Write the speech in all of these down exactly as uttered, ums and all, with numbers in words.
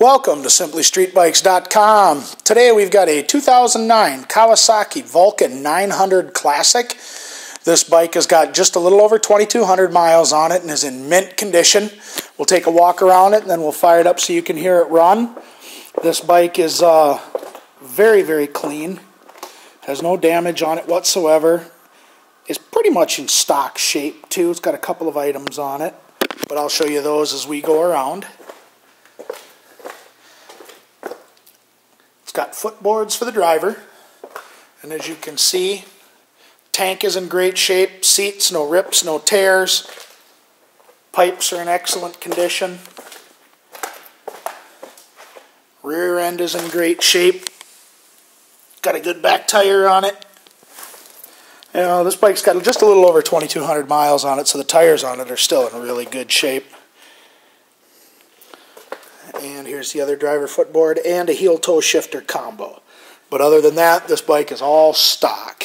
Welcome to simply street bikes dot com. Today we've got a two thousand nine Kawasaki Vulcan nine hundred Classic. This bike has got just a little over twenty-two hundred miles on it and is in mint condition. We'll take a walk around it and then we'll fire it up so you can hear it run. This bike is uh, very, very clean. Has no damage on it whatsoever. It's pretty much in stock shape too. It's got a couple of items on it, but I'll show you those as we go around. Got footboards for the driver, and as you can see, tank is in great shape, seats, no rips, no tears, pipes are in excellent condition, rear end is in great shape, got a good back tire on it. You know, this bike's got just a little over twenty-two hundred miles on it, so the tires on it are still in really good shape. And here's the other driver footboard and a heel-toe shifter combo. But other than that, this bike is all stock.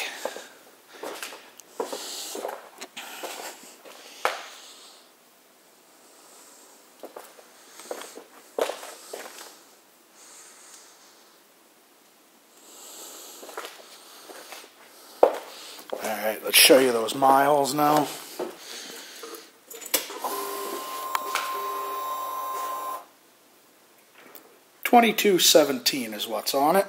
All right, let's show you those miles now. twenty-two seventeen is what's on it.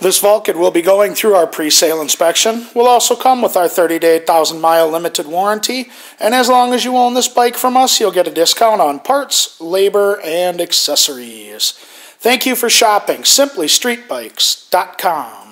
This Vulcan will be going through our pre-sale inspection. We'll also come with our thirty-day, one thousand mile limited warranty. And as long as you own this bike from us, you'll get a discount on parts, labor, and accessories. Thank you for shopping simply street bikes dot com.